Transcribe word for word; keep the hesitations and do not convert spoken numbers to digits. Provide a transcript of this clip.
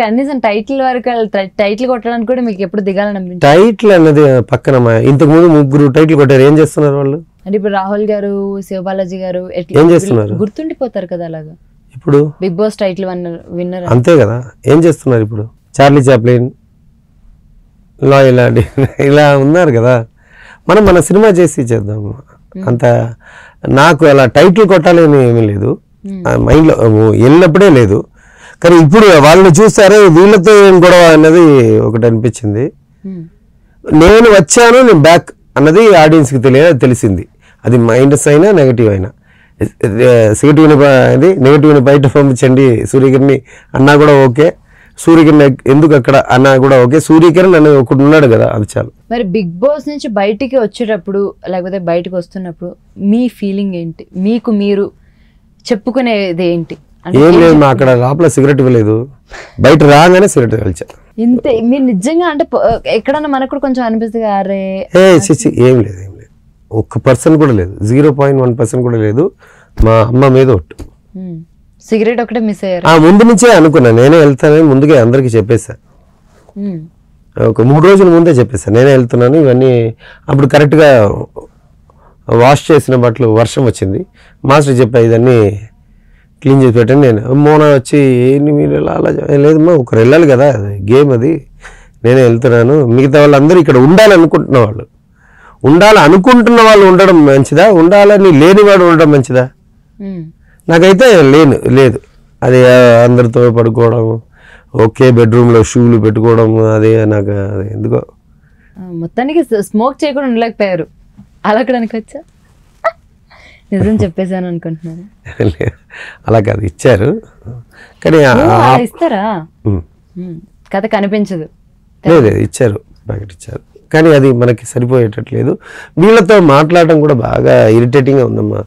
కనీసం టైటిల్ వరకు టైటిల్ కొట్టడానికి కూడా మీకు ఎప్పుడు దిగాలని టైటిల్ అనేది పక్కన ఇంతకు ముందు ముగ్గురు టైటిల్ కొట్టారు ఏం చేస్తున్నారు వాళ్ళు అంటే ఇప్పుడు రాహుల్ గారు శివబాలాజీ గారు ఏం చేస్తున్నారు గుర్తుండిపోతారు కదా అలాగా ఇప్పుడు బిగ్ బాస్ టైటిల్ విన్నర్ అంతే కదా ఏం చేస్తున్నారు ఇప్పుడు చార్లీ చాప్లిన్ లాయల్ ఇలా ఉన్నారు కదా మనం మన సినిమా చేసి చేద్దాం అంత నాకు అలా టైటిల్ కొట్టాలని ఏమీ లేదు మైండ్ లో ఎల్లప్పుడే లేదు కానీ ఇప్పుడు వాళ్ళని చూసారే వీళ్ళతో ఏం గొడవ అన్నది ఒకటి అనిపించింది నేను వచ్చాను నేను బ్యాక్ అన్నది ఆడియన్స్కి తెలియదు తెలిసింది అది మైనస్ అయినా నెగటివ్ అయినా నెగటివ్ని అది నెగటివ్ని బయట పంపించండి సూర్యకిరణ్ని అన్నా కూడా ఓకే సూర్యకిరణ్ ఎందుకు అక్కడ అన్నా కూడా ఓకే సూర్యకిరణ్ అని ఒకడు ఉన్నాడు కదా అది చాలు మరి బిగ్ బాస్ నుంచి బయటికి వచ్చేటప్పుడు లేకపోతే బయటకు వస్తున్నప్పుడు మీ ఫీలింగ్ ఏంటి మీకు మీరు చెప్పుకునేది ఏంటి ఏం లేదు మా అక్కడ లోపల సిగరెట్ ఇవ్వలేదు బయట రాగానే సిగరెట్ కలిచాను ఇంతే మీరు నిజంగా అంటే ఎక్కడన్నా మనకు కూడా కొంచెం అనిపిస్తుంది అరే ఏ చిచి ఏం లేదు ఏం లేదు ఒక్క పర్సన్ కూడా లేదు జీరో పాయింట్ వన్ పర్సన్ కూడా లేదు మా అమ్మ మీద ఒట్టు సిగరెట్ ఒకటే మిస్ అయ్యారు ముందు నుంచే అనుకున్నా నేనే వెళ్తానని ముందుగా అందరికి చెప్పేశాను ఒక మూడు రోజుల ముందే చెప్పేశాను నేనే వెళ్తున్నాను ఇవన్నీ అప్పుడు కరెక్ట్గా వాష్ చేసిన బట్టలు వర్షం వచ్చింది మాస్టర్ చెప్పా ఇదన్నీ క్లీన్ చేసి పెట్టండి నేను మోనా వచ్చి ఏంటి మీరు ఎలా అలా లేదమ్మా ఒకరు వెళ్ళాలి కదా గేమ్ అది నేనే వెళ్తున్నాను మిగతా వాళ్ళందరూ ఇక్కడ ఉండాలనుకుంటున్న వాళ్ళు ఉండాలి అనుకుంటున్న వాళ్ళు ఉండడం మంచిదా ఉండాలని లేనివాడు ఉండడం మంచిదా నాకైతే లేను లేదు అది అందరితో పడుకోవడం ఓకే బెడ్రూమ్లో షూలు పెట్టుకోవడం అదే నాకు ఎందుకో మొత్తానికి స్మోక్ చేయకుండా ఉండలేకపోయారు అలా అక్కడానికి వచ్చా నిజం చెప్పేసాను అనుకుంటున్నాను అలా కాదు ఇచ్చారు కానీ ఇస్తారా కథ కనిపించదు లేదు ఇచ్చారు ప్యాకెట్ ఇచ్చారు కానీ అది మనకి సరిపోయేటట్లేదు వీళ్ళతో మాట్లాడడం కూడా బాగా ఇరిటేటింగ్గా ఉందమ్మా